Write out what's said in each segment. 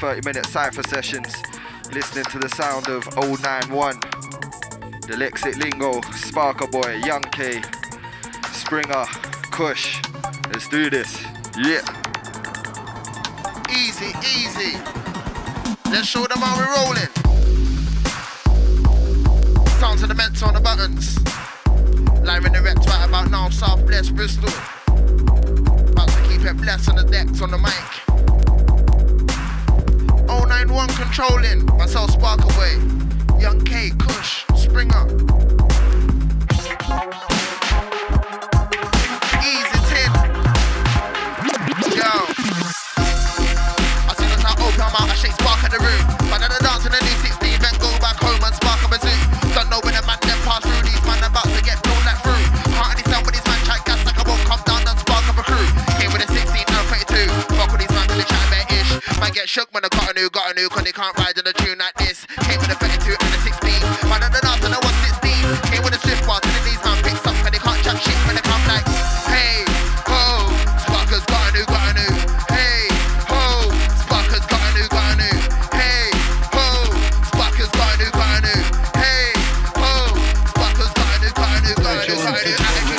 30-minute cypher sessions, listening to the sound of OH91, Dilexik Lingo, Sparkaboi, Young K, Springa, Kush. Let's do this. Yeah. Easy, easy. Let's show them how we're rolling. Sounds of the meds on the buttons. Live in the reps right about now, South Blessed, Bristol. About to keep it blessed on the decks, on the mic. 091 controlling, myself Sparkaway, Young K, Kush, Springer. Easy tin. Yo. As soon as I open my mouth, I shake spark at the room. Man at the dance in the D16, then go back home and spark up a zoo. Don't know when a man then pass through, these man about to get blown that through. Can't understand when these man try gas like I won't come down and spark up a crew. Came with a 16 and 22. Fuck with these man till they chat about ish. Man get shook when I got a new, cause they can't ride in a tune like this. Came with a 32 and a 16. Man at the dance and a 116. Came with a swift bar till these man picks up, cause they can't chat shit when they come like, hey, ho, Sparkers got a new, hey, ho, Sparkers got a new, hey, ho, Sparkers got a new, hey, ho, Sparkers got a new, attitude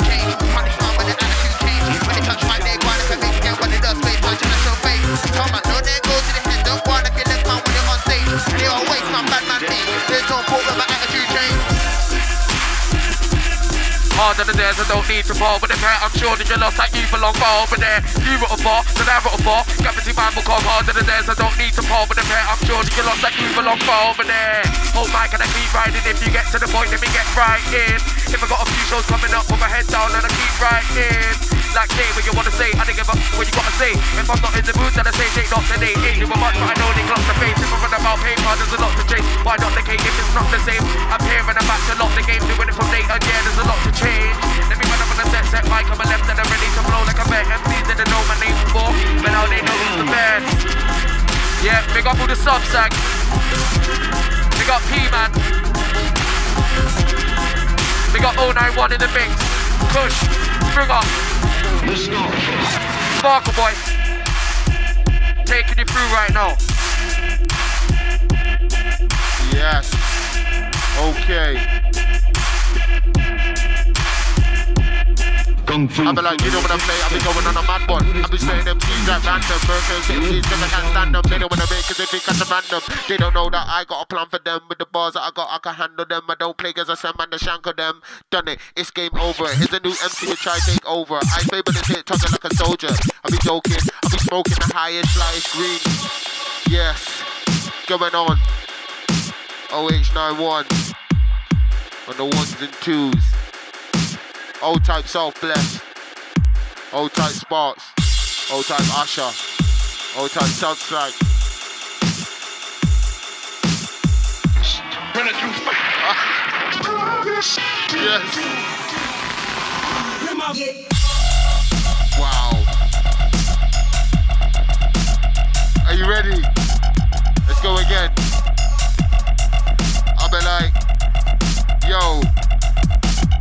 change, punish man when the attitude change. When they touch my leg, why they can make it when they does face, punch in the show face. Tell man, no, they go to the head, don't want to kill them man when they're on stage. They always man bad man me, there's no problem about attitude change. Harder than theirs, I don't need to ball, but the pair I'm sure that you lost like you belong far over there. You wrote a bar, then I wrote a bar. Gravity man will come harder than theirs, I don't need to ball, but the pair I'm sure that you lost like you belong far over there. Hold mic and I keep riding, if you get to the point, let me get right in. If I got a few shows coming up, put my head down and I keep writing. Like say what you wanna say, I don't give up what you gotta say. If I'm not in the mood, then I say take not today. Ain't doing much, but I know they clock the face. If I run about paper, there's a lot to chase. Why not the cake if it's not the same? I'm here and I'm back to lock the game, doing it from later, yeah, there's a lot to change. Let me run up on a set mic on my left and I'm ready to blow like a bet. MCs didn't know my name before, but now they know who's the best. Yeah, big up all the Subslags. Big up P-Man. Big up 091 in the mix. Kush, Springer. Sparkaboi. Taking you through right now. Yes. Okay. I'll be like, you know what I play, I'll be going on a mad one. I'll be saying them T's at random, burgers, MCs, cause I can't stand them. They don't wanna make, cause they think I'm random. They don't know that I got a plan for them. With the bars that I got, I can handle them. I don't play, cause I send man the shank of them. Done it, it's game over. Here's a new MC to try take over. I play, but it's it, talking like a soldier. I'll be joking, I'll be smoking the highest, lightest green. Yes, going on. OH91 on the ones and twos. Old type South Blessed, old type Sparks, old type Usher, old type Soundstrike. Run it through fire. Yes. Wow. Are you ready? Let's go again. I'll be like, yo.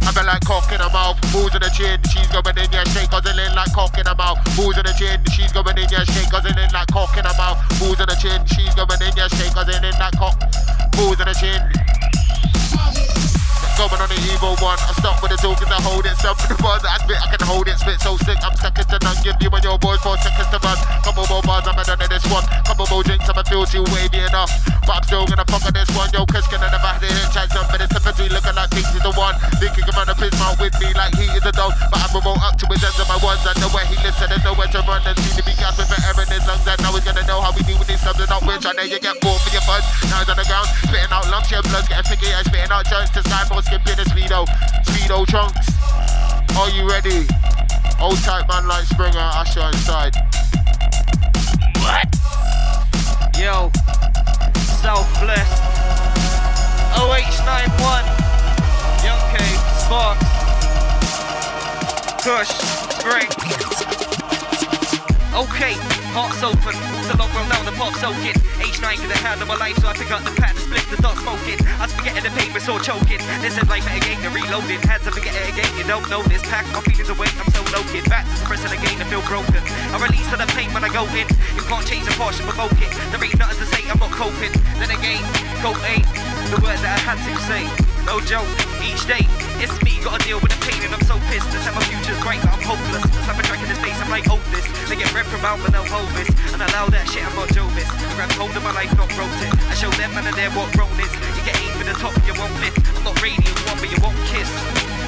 I've been like cock in her mouth, balls in the chin, she's going in, yeah, shake cousin in like cock in her mouth, balls in the chin, she's going in, yeah, shake cousin in like cock in her mouth, balls in the chin, she's going in, yeah, shake cousin in like cock, balls in the chin. Going on the evil one, I stop with the talk and I hold it, stop with the bars, I spit, I can hold it, spit so sick, I'm second to none, give you and your boys 4 seconds to run, couple more bars, I'm done in this one, couple more drinks, I'm a feel too wavy enough, but I'm still gonna fuck on this one, yo, Kush gonna never have to hit chance up, but it's sympathy looking like Vince is the one, thinking around the piss mouth with me like he is a dog, but I remote up to his ends of my ones, I know where he lives, and there's nowhere to run, there's need to be gasping for air in his lungs, and now he's gonna know how we deal with these subs and not which, I know you get bored for your buzz, now he's on the ground, spitting out lumps, your blood's getting thicky, I'm spitting out chunks to sky. Skipping the speedo trunks. Are you ready? Old type man like Springer, Usher inside. What? Yo, South Blessed, OH91, Young K, Sparks, Kush, Spring. Okay, heart's open, so long from now the park's open. H9 is the hand of my life, so I pick up the pad, split the dark smoking. I was forgetting the paper, so choking. This is life again, they're reloading. Hands up, forget it again, you don't know this. Pack my feelings away, I'm so loaded. Back to suppressing the game, I feel broken. I release for the pain when I go in. You can't change the portion, provoke it. There ain't nothing coping, then again, go ache, the word that I had to say, no joke, each day, it's me, gotta deal with the pain and I'm so pissed, this time my future's great, but I'm hopeless, slap a track in his face, I'm like, oh this, they get ripped from out, but they'll hold this, and allow that shit, I'm not Jovis, I grabbed hold of my life, not wrote it, I show them and they're what grown is, you get aimed for the top, you won't lift, I'm not radiant one, but you won't kiss,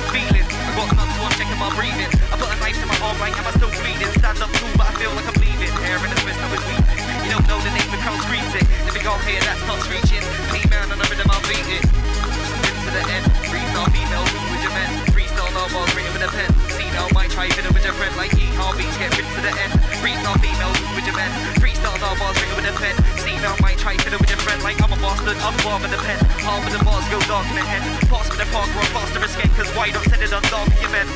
feelings, I got none to, I'm checking my breathing, I put a knife to my arm right, am I still bleeding, stand up too, but I feel like I'm leaving, hair in the twist, I was weak. You don't know the name, the crowd screams it. Let me go here, that's not reaching. P-Man, and I'm in the mouth, beat it. Flip to the end, freestyle female, who with your men. Freestyle, no bars, bring it with a pen. See now, might try, fit it with your friend. Like E, Harvey's, get ripped to the end. Freestyle female, who with your men. Freestyle, no bars, bring it with a pen. See now, might try, fit it with your friend. Like I'm a bastard, I'm warm with a pen. Half of the bars go dark in the head. Pass with the park, run faster escape, cause why not set it on dark in your bed?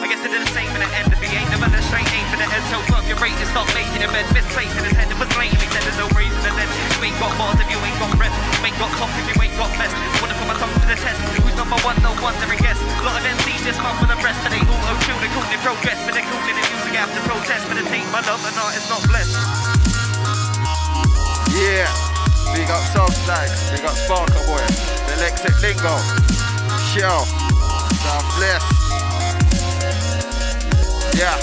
I guess it did the same in the end. If he ain't the man, a straight aim for the head. So fuck your rate, it's not making a bed. Misplaced in his head, it was lame. He said there's no reason to dead. You ain't got bars if you ain't got breath. You ain't got top if you ain't got best. Wanna put my tongue to the test? Who's number one? No one, every guess. A lot of MCs just fuck with the rest. And they all O2, they're calling it progress. But they're calling it music after protest. But it ain't my love and art is not blessed. Yeah, we got Subslags, we got Sparkaboi, Dilexik Lingo, Show, South Blessed. Yeah,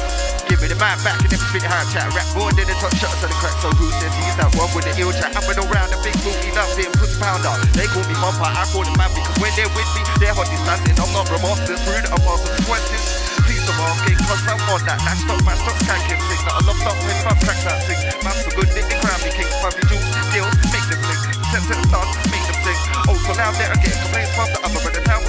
give me the mic back and then we spit the high chat. Rap board, then the top shots on the crack. So who's this? He's that one with the ill chat. I'm in around the big booty, love them pussy pounder. They call me mumpa, I call them man because when they're with me, they're hot standing. I'm not remorseless, rude, I'm asking questions. Please don't ask it, cause I'm on that. That's not my stock can't sing. Not a lot of with my crack that sing. Man's so good, nick the crown, me kings, family jewels, deals, make them sing. Sets and stars, make them sing. Oh, so now they're getting complaints from the other end of town.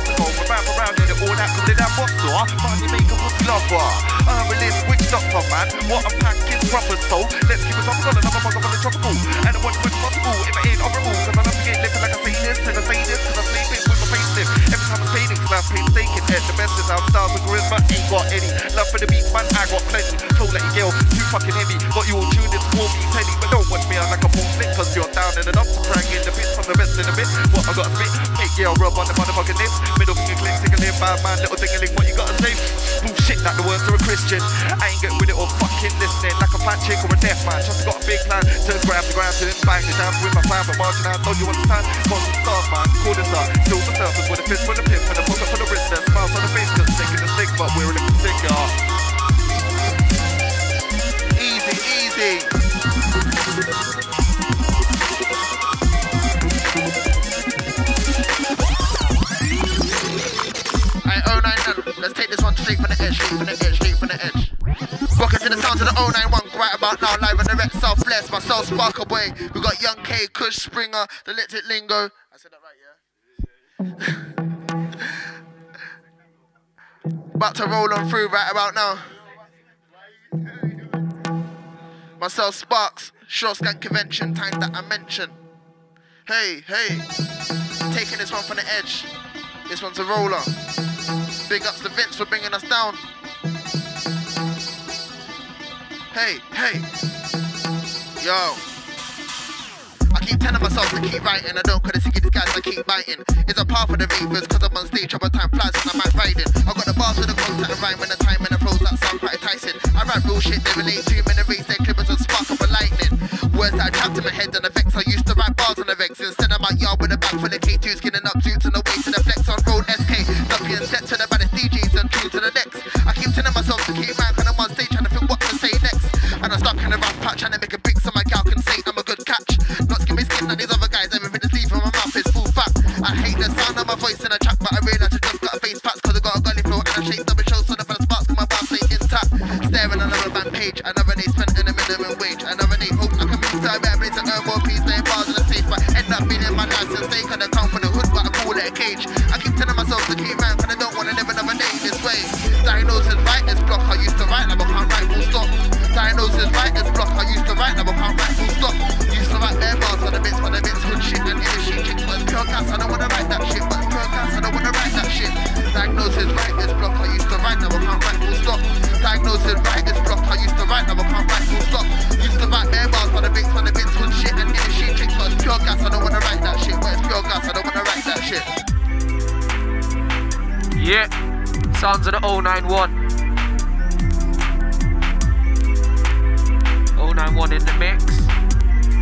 Around and all that, cause they're that monster. Money make a pussy lover. I'm a list witch doctor, man. What I'm packing proper, so let's keep it on going. I'm a mother on the tropical. And I want to be possible if I ain't horrible. Cause I love to get lit like I say this, and I say this, cause I sleep it with my face lift. Every time I'm fading, cause I'm painstaking. And the best is I'm stars with charisma, ain't got any. Love for the beats, man, I got plenty. Told that you girl, too fucking heavy. Got you all tuned in to call me Teddy. But don't watch me, I'm like a bull slick, cause you're down in the dumps. Bragging the bits from the rest in the bit. What I gotta spit, make girl rub on the motherfucking lips. Middle finger singling, bad man, little dingling, what you gotta say? Bullshit, like the words of a Christian. I ain't getting with it or fucking listening. Like a fat chick or a deaf man. Just got a big plan to grab the ground, to bang it down with my plan, but marching out, don't you understand? Cause the stars, man, call this up. Silver surfers with a fist for the pimp, and a pocket for the wrist, and smiles on the face, cause taking the stick, but we're in a cigar. Easy, easy. Let's take this one straight from the edge, straight from the edge, straight from the edge. Rockets in the sound of the OH91, right about now, live on the Red South Blessed, myself Sparkaboi. We got Young K, Kush, Springa, Dilexik Lingo. I said that right, yeah? About to roll on through right about now. Myself Sparks, short scan convention, time that I mentioned. Hey, hey, taking this one from the edge. This one's a roller. Big ups to Vince for bringing us down. Hey, hey. Yo. I keep telling myself to keep writing. I don't cause the sick of these guys, I keep biting. It's a path for the reavers, cause I'm on stage, other time flies and I'm out riding. I got the bars for the contact and rhyme when the time and the flows that sound quite enticing. I rap real shit, they relate to men and raise their clippers and spark up a lightning. Words that I trapped in my head and the vex. I used to write bars on the vex. Instead I'm out yard with a bag full of K2s, skinning up suits and away to the flex on road SK. Ducky and set to the baddest DJs and true to the next. I keep telling myself to keep mad cause I'm on stage trying to feel what to say next. And I'm stuck in a rough patch trying to make a big so my gal can say I'm a good catch. Now these other guys, everything that's leaving my mouth is full fat. I hate the sound of my voice in a track, but I realise I just got a face patch, cause I got a gully flow and I shaped up a show so the first sparks cause my bars ain't intact. Staring at another man page, another day spent in a minimum wage, another day hope I can make time every to earn more peace, laying bars on the stage, but end up being in my life since they couldn't come from the hood, but I call it a cage. I keep telling myself to keep man, cause I don't wanna live another day this way. Diagnosis writer's block, I used to write, now I can't write full stop. Diagnosis writer's block, I used to write, now I can't write full stop. Used to write bare bars on the bits, for the bits, hood shit and inner shit. Chicks was pure cats, I don't wanna write that shit. But pure cats, I don't wanna write that shit. Diagnosis writer's block, I used to write, now I can't write full stop. Diagnosis writer's block, I used to write, now I can't write full stop. Used to write bare bars for the bits, hood shit and inner shit. Chicks was pure cats, I don't wanna write that shit. But it's pure cats, I don't wanna write that shit. Yeah, sounds of the 091. 091 in the mix.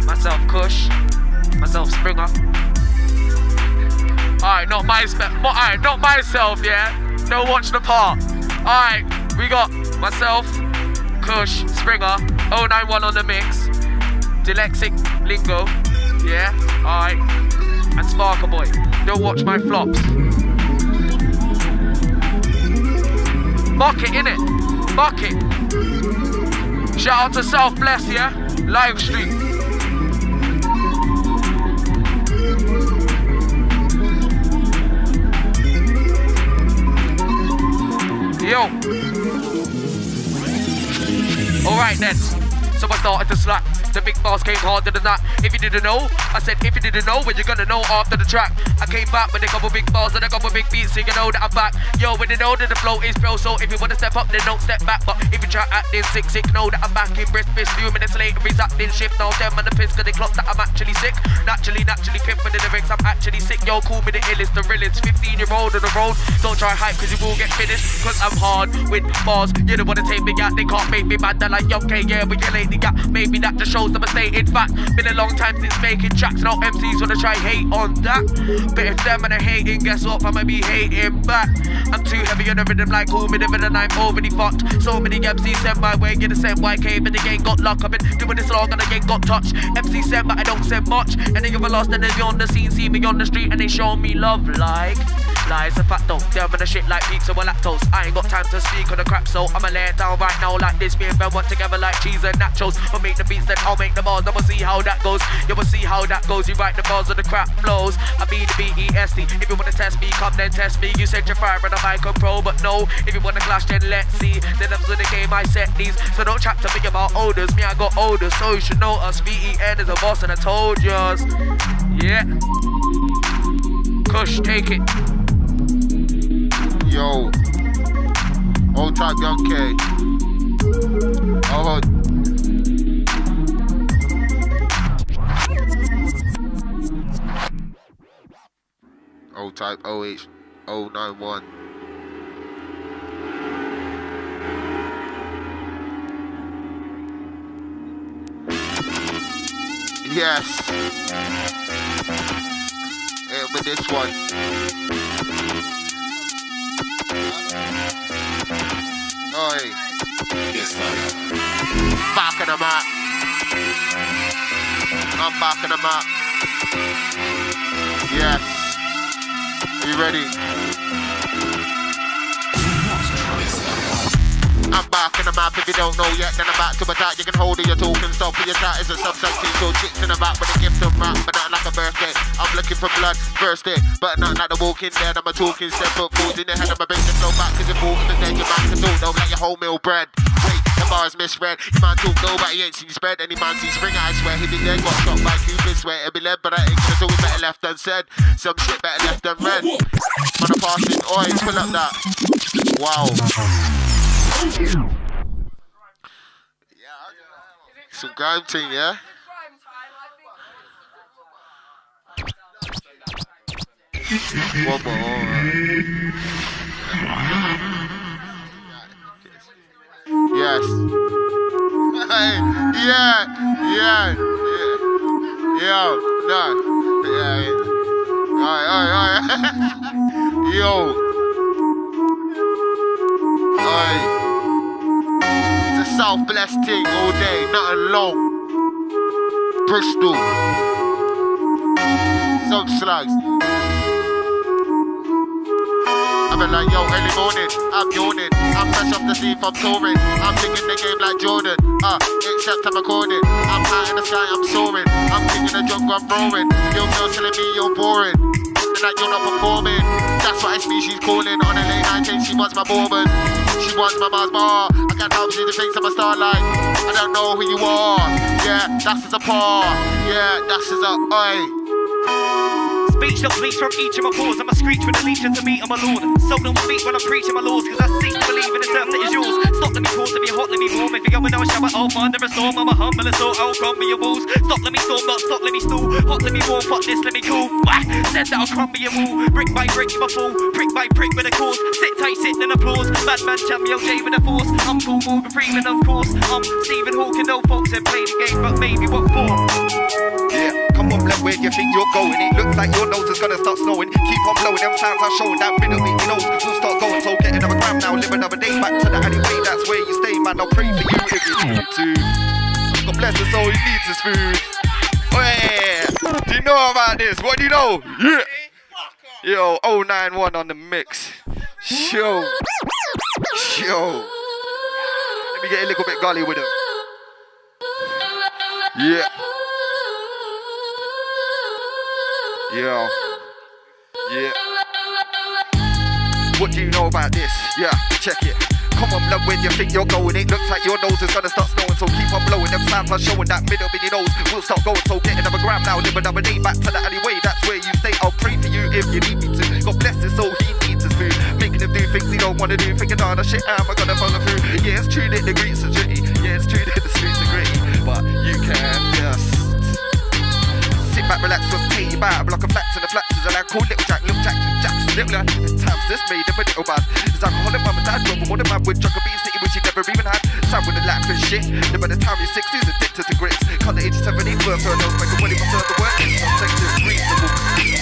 Myself Kush, myself myself, Springa. Alright, not myself, yeah? No, watch the part. Alright, we got myself, Kush, Springa, OH91 on the mix, Dilexik Lingo, yeah? Alright, and Sparkaboi. Don't watch my flops. Mark it, innit? Mark it. Shout out to South Blessed, yeah? Live stream. Yo. Alright then. So I started to slap. The big bars came harder than that. If you didn't know, I said if you didn't know, well you're gonna know after the track. I came back with a couple big bars and a couple big beats, so you know that I'm back. Yo, when they know that the flow is pro, so if you wanna step up, then don't step back. But if you try acting sick, sick, know that I'm back in brisk, bitch. Few minutes later, he's acting shift. Now them and the piss, cause they clock that I'm actually sick. Naturally pimp for the lyrics, I'm actually sick. Yo, call me the illest, the realest. 15-year-old on the road, don't try hype, cause you will get finished. Cause I'm hard with bars, you don't wanna take me out, they can't make me mad. They're like, Young K, yeah, but you lately got maybe that just shows. That I stay in fact, been a long time since making tracks. Now MCs wanna try hate on that, but if them and I hating, guess what? I'ma be hating back. I'm too heavy on the rhythm, like call me the villain. I'm already fucked. So many MCs send my way, get the same way came, but they ain't got luck. I've been doing this long and I ain't got touch. MCs send, but I don't send much. And they give a lost and they be on the scene, see me on the street and they show me love like. Lies a fat though, them and the shit like pizza or lactose. I ain't got time to speak on the crap, so I'ma lay it down right now like this. Me and Ben work together like cheese and nachos. I'll make the beats, then I'll make the bars. I'ma see how that goes. You will see how that goes. You write the bars on the crap flows. I be the B-E-S-T. If you wanna test me, come then test me. You said you're fire and I can pro, but no. If you wanna clash, then let's see. Then I'm in the game, I set these. So don't chat to me about odors. Me, I got odors, so you should know us. V-E-N is a boss, and I told yours. Yeah. Kush, take it. Yo, old track Young K. Oh, old type OH91. Yes, and with this one. Oi, yes, back in the map. I'm back in the map. Yes. Are you ready? I'm back in the map. If you don't know yet, then I'm back to attack. You can hold it, you're talking, stop for your chat. It's a substance. So chicks in the back with a gift of rap, but not like a birthday. I'm looking for blood, first day, but not like the walking dead. I'm a talking step up, balls in the head. I'm a big to flow back, cause you're full of the dead. You're back to do, don't let your wholemeal bread. Wait, the bar's misread. You man talk low, but he ain't seen spread. Any man seen Springa, I swear. He be dead, got shot by Cupid, swear it'll be led. But I ain't cause always better left unsaid. Some shit better left than read. On a passing, oi, pull up that. Wow. Some grime thing, yeah? One more, yes. Yo, no. Yeah. Alright. Yo. Alright. It's a South Blessed thing all day, nothing long. Bristol. Subslags. I've been like, yo, early morning, I'm yawning. I'm fresh off the sea from touring. I'm thinking the game like Jordan, except I'm recording. I'm high in the sky, I'm soaring. I'm thinking the jump, I'm roaring. Yo, girls telling me you're boring. They're like, you're not performing. That's why it's me she's calling. On a late night thing, she wants my bourbon. She wants my bars bar. I can't help see the things I'm a star like. I don't know who you are. Yeah, that's as a par. Yeah, that's as a, oi. Speech not bleach from each of my pores. I'm a screech with allegiance to me, I'm a lord. So no speak when I'm preaching my laws, cause I seek to believe in the turf that is yours. Stop, let me pause, let me hot, let me warm. If you're going, I'll shower, I'll find a storm. I'm a humble and sort, I'll crumble your walls. Stop, let me storm, not stop, let me stall. Hot, let me warm, fuck this, let me cool. Whack, said that I'll crumble your wall. Brick by brick, you my fool. Prick by prick with a cause. Sit tight, sit and applause. Madman champion J with a force. I'm cool, Morgan Freeman, of course. I'm Stephen Hawking, no folks that play the game, but maybe what for? Yeah, come on, let where you think you're going. It looks like your nose is gonna start snowing. Keep on blowing them sounds I showed. That middle big nose will start going. So get another gram now, live another day. Back to the alleyway, that's where you stay, man. I'll pray for you if you need to. God bless us all, he needs his food. Oh, yeah. Do you know about this? What do you know? Yeah. Yo, 091 on the mix. Yo. Yo. Let me get a little bit gully with him. Yeah. Yo. Yeah. What do you know about this? Yeah, check it. Come on, love, where you think you're going? It looks like your nose is gonna start snowing. So keep on blowing them sounds are showing. That middle in your nose will start going. So get another gram now, live another day. Back to the alleyway, that's where you stay. I'll pray for you if you need me to. God bless his soul, he needs his food. Making him do things he don't wanna do. Thinking, oh, that shit, how am I gonna follow through? Yeah, it's true that the streets are dirty. Yeah, it's true that the streets are gritty. But you can just sit back, relax, just take you back. Block of flats and the flats is a lad called Little Jack. Little Jack, Jack's little lad. Times this made him a little bad. His alcoholic mum and dad drove him on a man with drug abuse, city which he never even had. Sam with a laugh and shit. Then by the time he's 60, he's addicted to grits. Can't the age of 70 work for a nose, make a money for further work. It's not sexist, reasonable. 091.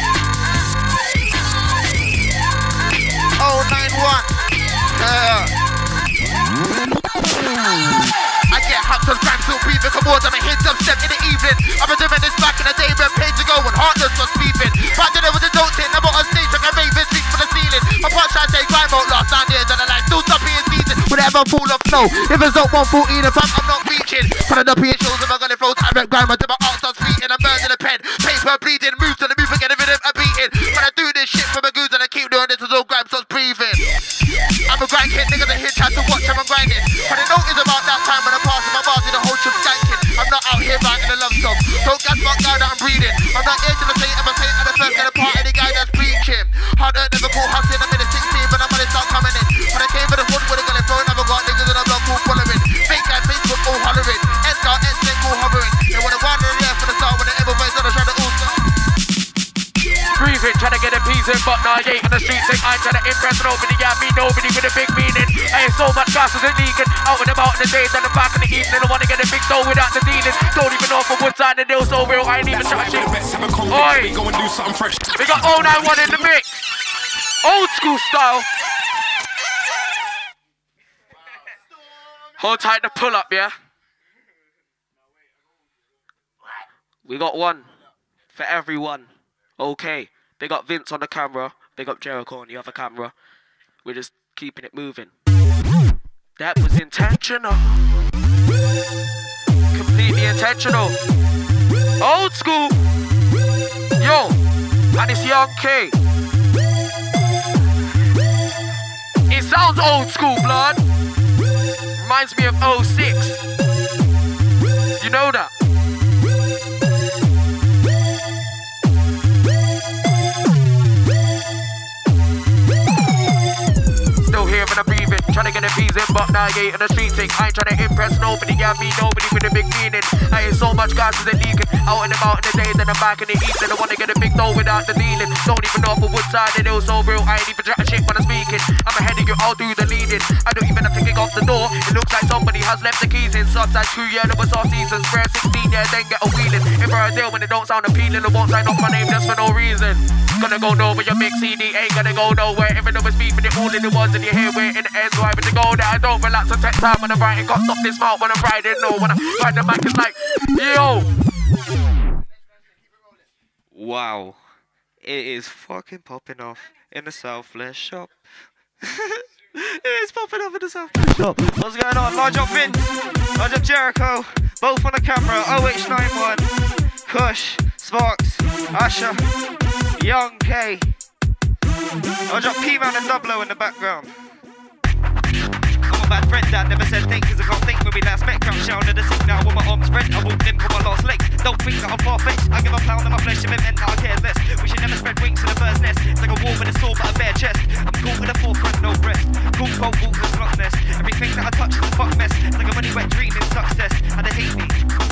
I get hopped on time still breathing. Come on, I'm a hit up step in the evening. I've been doing this back in the day when page ago when heartless was sleeping. Back then it was a dope thing. I'm on a stage like a raven speaks for the ceiling. My part trying to say grime out last 9 years and the light still stop being seasoned. Whatever I'm full of flow. If it's not 114 if I'm not reaching. Put on the PA shows if I got it flows. I went grime until my art starts beating. I'm burning the pen. Paper bleeding. Moves to the move again. If it a beating. When I do this shit for my goons and I keep doing this until grime starts breathing. I'm a grind hit, niggas a hit, try to watch, I'm a grinding. But I know it's about that time when I'm passing my bars in the whole trip skanking. I'm not out here writing a love song. Don't gas fuck down that I'm breathing. I'm not here to the state, I'm a saint, and the first gonna part of the guy that's preaching. Hard earned, never call hustling, I'm in the 16, but I'm gonna start coming in. When I came for the hood, when I got it flowing, I've got niggas in a block all following. Fake guys, Facebook all hollering. Edgar, Edson, all hovering. They wanna wander in there for the start when the ever voice on the try to all start. Breathing, trying to get a piece in, but now I ain't on the streets. Like I'm trying to impress nobody, yeah, me nobody with a big meaning. I ain't so much gas as a deacon. Out and about in the days and the back in the evening. I wanna get a big dough without the dealings. Don't even know if a wood sign the deal so real. I ain't even trying to shit. Oi, go and do something fresh. We got 091 in the mix. Old school style. Hold tight the pull up, yeah. We got one for everyone. Okay, big up Vince on the camera, big up Jericho on the other camera. We're just keeping it moving. That was intentional. Completely intentional. Old school. Yo, and it's Young K. It sounds old school, blood. Reminds me of 06. You know that. Trying to get a piece in, but now I ain't in the street thing. I ain't trying to impress nobody, yeah, me nobody with a big meaning. I ain't so much gas as a deacon. Out and about in the days and I'm back in the evening. I wanna get a big dough without the dealing. Don't even know if a wood side it is so real. I ain't even trying to shit when I'm speaking. I'm ahead of you, I'll do the leading. I don't even have to kick off the door. It looks like somebody has left the keys in. Subslags 2 year, there was off seasons. Square 16 yeah, then get a wheeling. If I deal when it don't sound appealing, I won't sign off my name just for no reason. Gonna go nowhere, your mix CD ain't gonna go nowhere. Even though we're speaking it all in the ones and you hear where in the air's why with the goal that I don't relax or take time when I'm writing. Can't stop this mouth when I'm riding. No, when I ride the mic it's like, yo. Wow, it is fucking popping off in the South Blessed shop. It's popping off in the South Blessed shop. What's going on? Large up Vince, large up Jericho, both on the camera. OH91, Kush, Sparks, Asha, Young K. Large up P-Man and Double-O in the background. Bad friend that never said think, cause I can't think when we last met. Crouch down in the seat now with my arms spread. I walked in for my last leg. Don't think that I'm far-fetched. I give a pound of my flesh if it meant that I cared less. We should never spread wings in the bird's nest. It's like a war with a sword but a bare chest. I'm cool with a forefront, no breast. Cool, cold, walk with slot nest. Everything that I touch is a fuck mess. It's like a money wet dream in success. And they hate me,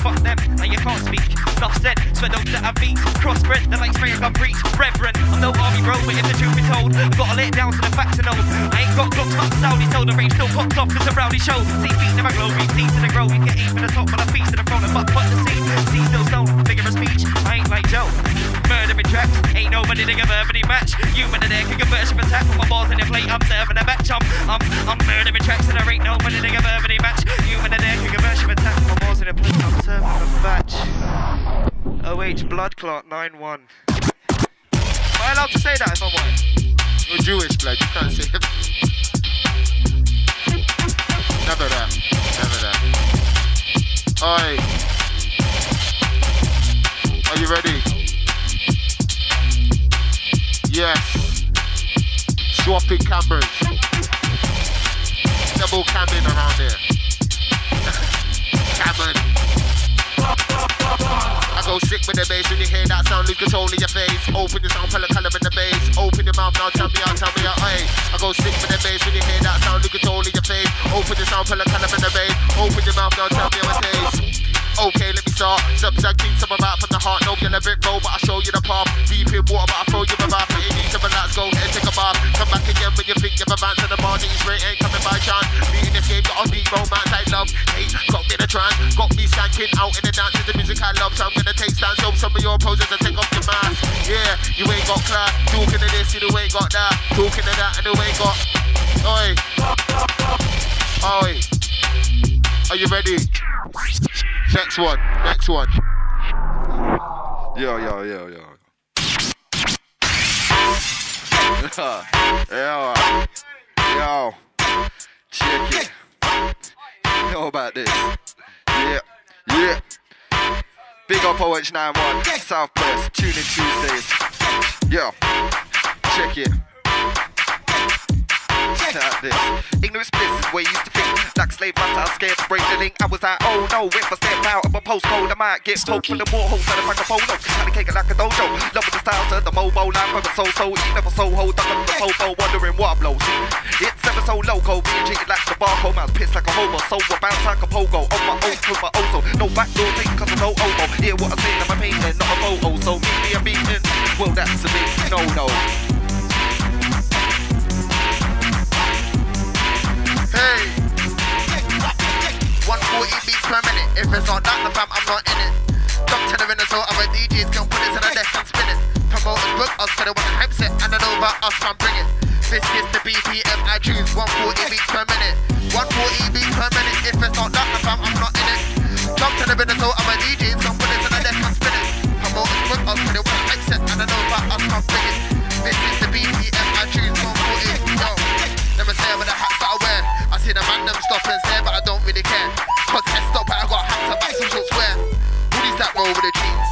fuck them, and you can't speak. Enough said, sweat those that I beat. Crossbred, they're like Springa gun breach. Reverend, I'm no army bro, but if the truth be told, I've gotta lay it down to the facts and old. I ain't got clocks, but Saudi sold the range still popped off. It's a rowdy show. See feet in my glow, we please to the grow. We get aim for the top, but I feast to the throne. And butt the seat. See still stone, figure of speech. I ain't like Joe. nobody to give everybody match. You in the deck, kick a version of attack. Put my balls in the plate, I'm serving a match. I'm murdering tracks and there ain't nobody to give everybody match. You in the deck, kick a version of attack. Put my balls in the plate, I'm serving a match. OH blood clot 91. Am I allowed to say that if I want? You're Jewish, blood. You can't say it. Never that. Never that. Oi. Are you ready? Yes. Swapping cameras. Double camming around here. Camming. I go sick with the bass when you hear that sound, lose control of your face. Open your sound, pellet color in the bass. Open your mouth now, tell me out, hey. I go sick with the bass when you hear that sound, lose control of your face. Open your sound, pellet color in the bass. Open your mouth now, tell me how it tastes. Okay, let me start. Subslag clean some of out from the heart. No yellow brick roll, but I show you the path. Deep in water, but I throw you the bath. But you need to relax, go and take a bath. Come back again when you think you've advanced. And the bar that you straight ain't coming by chance. Beating this game, got a beat romance I love. Hate, got me in a trance. Got me skanking out in the dance. It's the music I love, so I'm gonna take stands. Show some of your poses and take off your mask. Yeah, you ain't got class. Talking to this, you ain't got that. Talking to that, and you ain't got. Oi. Oi. Are you ready? Next one, next one. Yo. Yo. Check it. You know about this. Yeah. Big up OH91, South Blessed, Tuning Tuesdays. Yo. Check it. Like this. Ignorance bliss is where you used to think. Like slave master, I was scared to break the link. I was like, oh no, if I step out of my postcode, I might get poked from the warhole. But if I can fold up, trying to cake it like a dojo. Love with the styles of the mobile life. I'm a so-so, eating up a so-ho. Done up the popo, wondering what I blow. It's ever so loco, being treated like the barco. Man's pissed like a homo, so I bounce like a pogo. On my own, with my ozo. No backdoor thing, cause I know homo. Hear what I say, I'm a painting, not a photo. So meet me a meeting, well that's a big no-no. Hey, 140 beats per minute. If it's not that, the fam, I'm not in it. Jump to the winner so other DJs can put it to the deck and spin it. Promoters book us for the one hype set and then over us from bring it. This is the BPM I choose. 140 beats per minute. 140 beats per minute. If it's not that, the fam, I'm not in it. Jump to the winner so other DJs can put it to the deck and spin it. Promoters book us for the one hype set and then over us from bring it. This is the BPM I choose. 140. Yo, never say with the hats that I wear. I see the man them stopping there, but I don't really care. Cause I stop, but I got hats to back some shorts wear. Who's that roll with the jeans?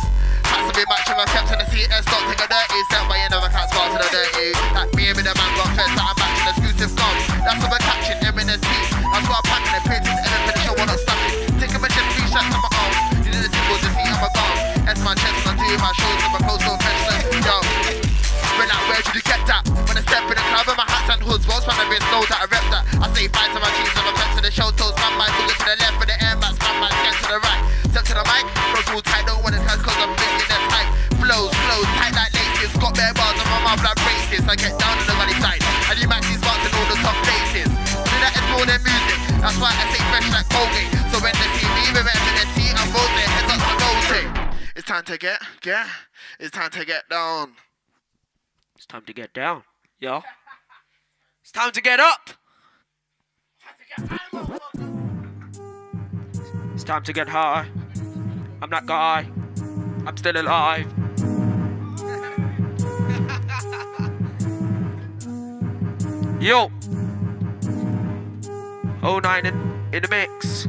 Hats to be matching my caps and I see it stop, take a dirty step, but you never can't spot to the dirty. Like me and the man got fed, that I'm matching exclusive gloves. That's what I'm catching, eminence piece. That's what I'm packing and painting, and then finish, I wanna stop it. Taking my chest, three shots on my arms. You need the symbols to see on my gums. That's my chest, and I do my shows, and my clothes don't fetch them. Yo, been like, where did you get that? When I step in the club, in my hats and hoods, what's my wrist, know that I rep that. I say bye to my jeans and I'm back to the show toes. My mic, look to the left for the air max, my mic, get to the right. Step to the mic, don't pull tight, don't want it tight, cause I'm big in that tight. Flows, tight like laces, got bare bars on my mouth like braces. I get down on the money side, I do max these bars in all the top places. See that is more than music, that's why I say fresh like Colgate. So when they see me, remember the tea, I'm rolling, heads up to Golden. It's time to get, it's time to get down. It's time to get down, yo. It's time to get up. It's time to get high. I'm that guy. I'm still alive. Yo. O9 in the mix.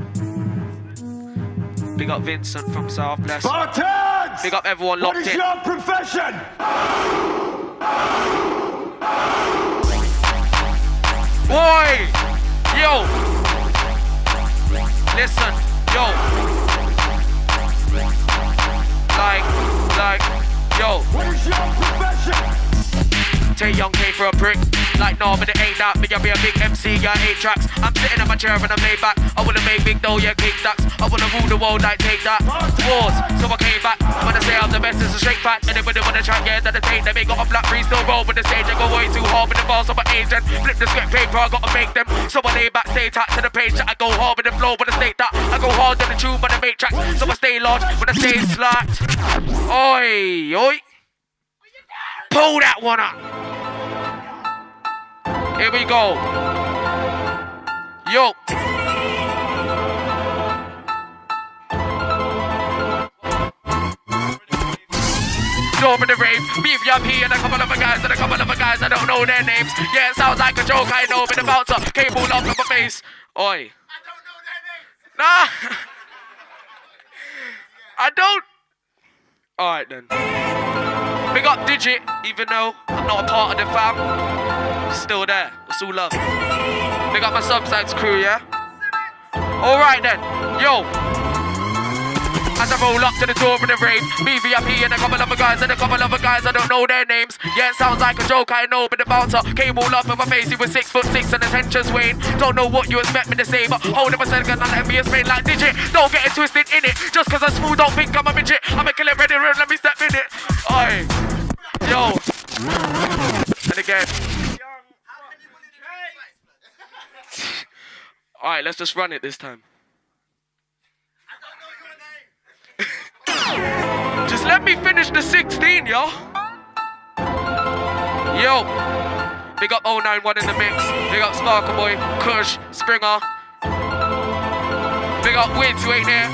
Big up Vincent from South Blessed. Spartans! Big up everyone locked in. What is your profession? Boy, yo, listen, yo, like, yo. What is your profession? Take Young K for a prick. Like, no, but it ain't that. Me, I be a big MC, I hate tracks. I'm sitting on my chair and I'm laid back. I wanna make big dough, yeah, cake stacks. I wanna rule the world like take that. Wars, so I came back. When I say I'm the best, it's a shake fact. Anybody wanna try, yeah, that I take them. They got a flat free, still roll with the stage. I go way too hard with the bars on my agent. Flip the script paper, I gotta make them. So I lay back, stay tight to the page. I go hard with the flow, but I state that. I go hard on the tune, but I make tracks. So I stay large, when I stay slacked. Oi, oi. Pull that one up. Here we go. Yo. Over the rave, me, Young K, and a couple of other guys, I don't know their names. Yeah, it sounds like a joke, I know, but the bouncer came all off my face. Oi. I don't know their names. Nah. I don't. Alright then. Big up Digit, even though I'm not a part of the fam. Still there. It's all love. Big up my Subslags crew, yeah? Alright then. Yo. As I roll up to the door of the rave, me, VIP, and a couple other guys, I don't know their names. Yeah, it sounds like a joke, I know, but the bouncer came all up in my face. He was 6'6" and his henchers Wayne. Don't know what you expect me to say, but hold up a second and let me explain like Digit. Don't get it twisted in it, just cause I'm smooth, don't think I'm a midget. I'm a killer ready, let me step in it. Oi. Yo. And again. Alright, let's just run it this time. Just let me finish the 16, yo. Yo. Big up OH91 in the mix. Big up Sparkaboi, Kush, Springa. Big up Wiz, wait there.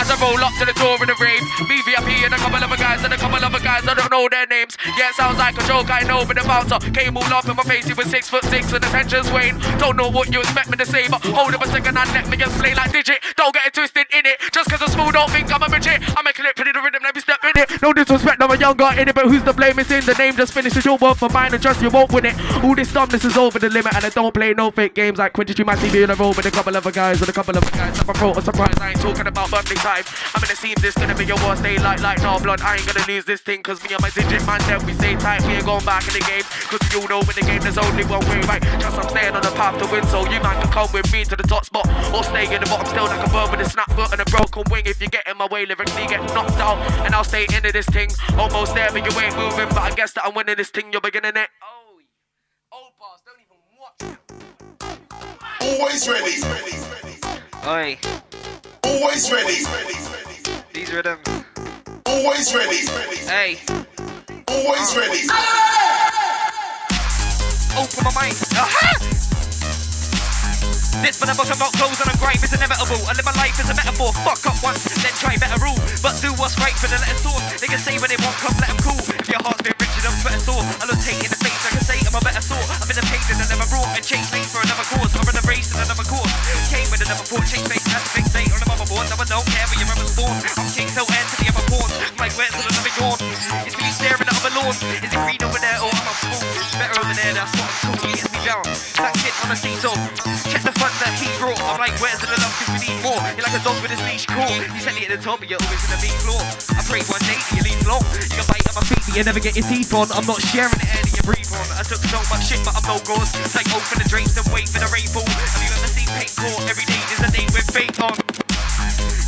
As I roll up to the door in the rave, me, VIP, and a couple other guys, I don't know their names. Yeah, it sounds like a joke, I know, but the bouncer came all up in my face. He was 6'6" and his henchers Wayne. Don't know what you expect me to say, but hold up a second and let me just play like Digit. Don't get it twisted in it, just cause I'm smooth, don't think I'm a midget. I'm a clip, put in the rhythm, let me step in it. No disrespect, I'm a young guy in it, but who's to blame? It's in the name, just finish the show, work for mine and trust you won't win it. All this dumbness is over the limit, and I don't play no fake games like Quidditch. You might see me in a row with a couple other guys, I'm a pro, a surprise, I ain't talking about birthday time. I'm gonna see if this gonna be your worst day like no blood, I ain't gonna lose this thing, cause me and my Digit man then we stay tight, we ain't going back in the game. Cause we all know in the game there's only one way, right? Just I'm staying on the path to win, so you man can come with me to the top spot, or stay in the bottom still like a bird with a snap foot and a broken wing. If you get in my way, lyrically get knocked out, and I'll stay into this thing. Almost there, but you ain't moving, but I guess that I'm winning this thing, you're beginning it. Oh, old bars, don't even watch. Always ready. Oi. Always ready. These rhythms. Always ready. Hey. Always ready. Open my mind. This when I bust about clothes and I grind, it's inevitable. I live my life as a metaphor. Fuck up once, then try better rule. But do what's right for the letter source. They can say when they want, come let them cool. If your heart's been rigid, I'm sweating sore. I look hate in the face, I can say I'm a better sort. I've been a pain and I never brought. And change lanes for another cause. I'm in a race and another cause. Came with another thought, change face, that's a big date on the motherboard. Now I don't care where your mother's born. I'm king, so air to the other pawns. Like, where's another yawn? It's me staring at other lawns. Is it green over there or am I fool? It's better over there, that's what I'm told. He hits me down. That kid on a seesaw. Check the that he brought. I'm like, where's the love? Cause we need more. You're like a dog with his leash crawl. You set me at the top, but you're always in the meat floor. I pray one day that you leave long. You can bite at my feet, but you never get your teeth on. I'm not sharing the air that you breathe on. I took so much shit, but I'm no gauze. It's like open the drapes and wait for the rainfall. Have you ever seen paint caught? Every day there's a day with faith on.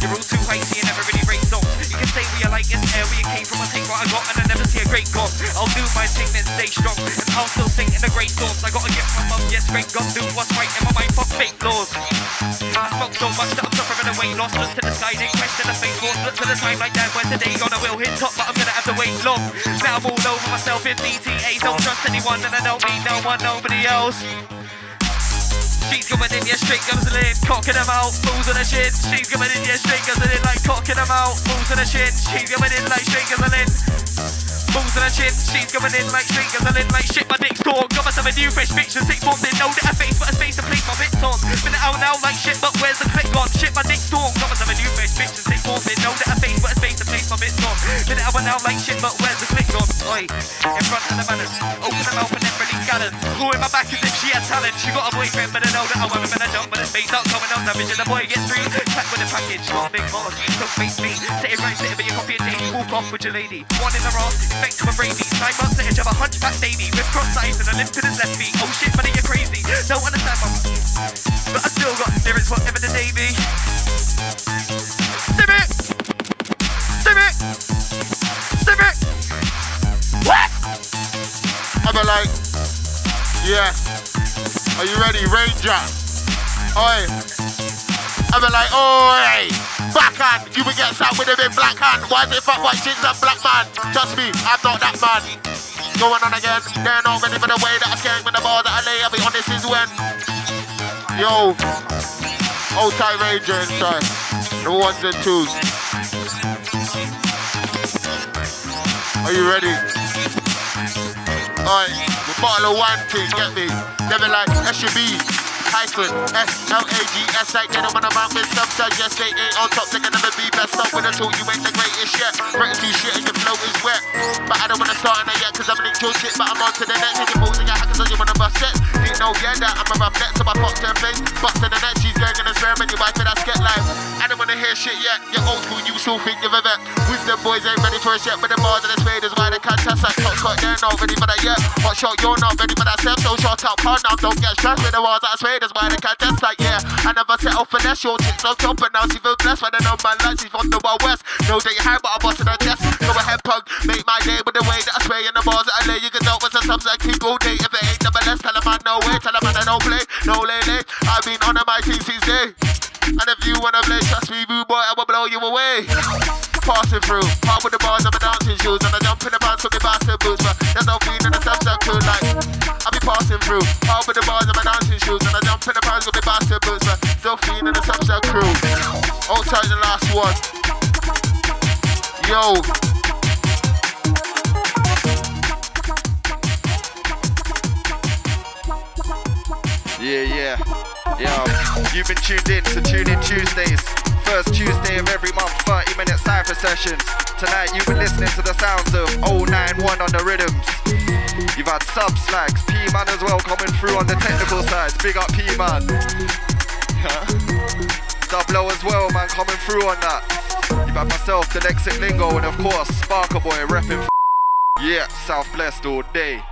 You're all too hasty and never really race on. You can say where you like, it's air where you came from. I take what I got and I never see a great God. I'll do my thing and stay strong, and I'll still sing in the great storms. I gotta get my mum, yes, great God, do what's right in my mind, fuck fake laws. I smoke so much that I'm suffering away, lost. Look to the sky, then question the fake laws. Look to the time like that, where today gone, I will hit top, but I'm gonna have to wait long. Now I'm all over myself in DTA, don't trust anyone, and I don't need no one, nobody else. She's coming in, yeah, straight guns in, cocking them out, fools on the shin. She's coming in, yeah, straight guns in, like cocking them out, fools on the shin. She's coming in, like straight guns in, fools on the shin. She's coming in, like straight guns in, like shit, my dick's torn. Got myself a new fresh bitch and 6 months in. Know that I face, but a space to place my bits on. Spin it out now, like shit, but where's the click on? Shit, my dick's torn. Got myself a new fresh bitch and 6 months in. Know that I face, but a space to place my bits on. Spin it out now, like shit, but where's the click on? Oi, in front of the manners, open them out and then release gallons. Who in my back is if she had talent? She got a boyfriend, but know that I won't even jump when the space out coming on savage and the boy gets through. Pack with a package, one big boss, don't face me. Sit it right, sit it with your coffee and tea. Walk off with your lady. One in the ass, effect of a rabies. 9 months later, have a hunchback baby with cross eyes and a lift to his left feet. Oh shit, buddy, you're crazy. Don't understand my but I still got lyrics, whatever the day be. Sip it! Sip it! Sip it! What? I'm like, yeah. Are you ready? Ranger. Oi. I be like, oi. Backhand. You will get sat with a big black hand. Why is it fuck white chicks and black man? Trust me, I'm not that man. going on again. They're not ready for the way that I skank with the bar that I lay. I'll be honest, is when. Yo. Old tight ranger inside. The ones and twos. Are you ready? Alright, the bottle of wine thing, get me. Never like, that should be. S-L-A-G-S, like gentlemen around with Subslags. Yes, they ain't on top, they can never be best up. When I talk, you ain't the greatest yet. Breaking through shit and your flow is wet. But I don't wanna start on that yet, cause I'm linked to shit. But I'm on to the next. Hit the balls and get hackers on you wanna bust it. Didn't know, yeah, that I'm a rough net, so I popped her face. Bust to the next, she's going and swearing. Your wife and I get life. I don't wanna hear shit yet. You're old school, you still think you're a vet. Wisdom boys ain't ready for a shit. But the bars and the spade is why they can't test. Like Top Scott, they're not ready for that yet. Hot shot, you're not ready for that step. So short up, hard now, don't get stressed with the walls that I spade. That's why they can't test like, yeah, I never set off finesse. Your chick's on top, but now she feels blessed. When I know my life, she's from the Wild West. No day high, but I busted her chest. Go ahead, punk, make my day with the way that I spray. In the bars that I lay, you can tell what's a subs like keep all day. If it ain't double less, tell them I no way. Tell them I don't play, no lay lay. I've been on my team since day. And if you wanna play, trust me, boo boy, I will blow you away. Passing through, part with the bars, I'm a dancing shoes. And I jump in the bounce with the bastard boots. But there's no feeling in the subs that cool like. I be passing through, all with the bars and my dancing shoes. And I jump in the pants with my bastard boots. But still feeding the subset crew. All time the last one. Yo. Yeah. Yo, you've been tuned in to Tune In Tuesdays. First Tuesday of every month, 30-minute cypher sessions. Tonight you've been listening to the sounds of OH91 on the rhythms. You've had Subslags, P-Man as well coming through on the technical sides. Big up P-Man. Double-O as well, man, coming through on that. You've had myself, Dilexik Lingo, and of course, Sparkaboi repping for South Blessed all day.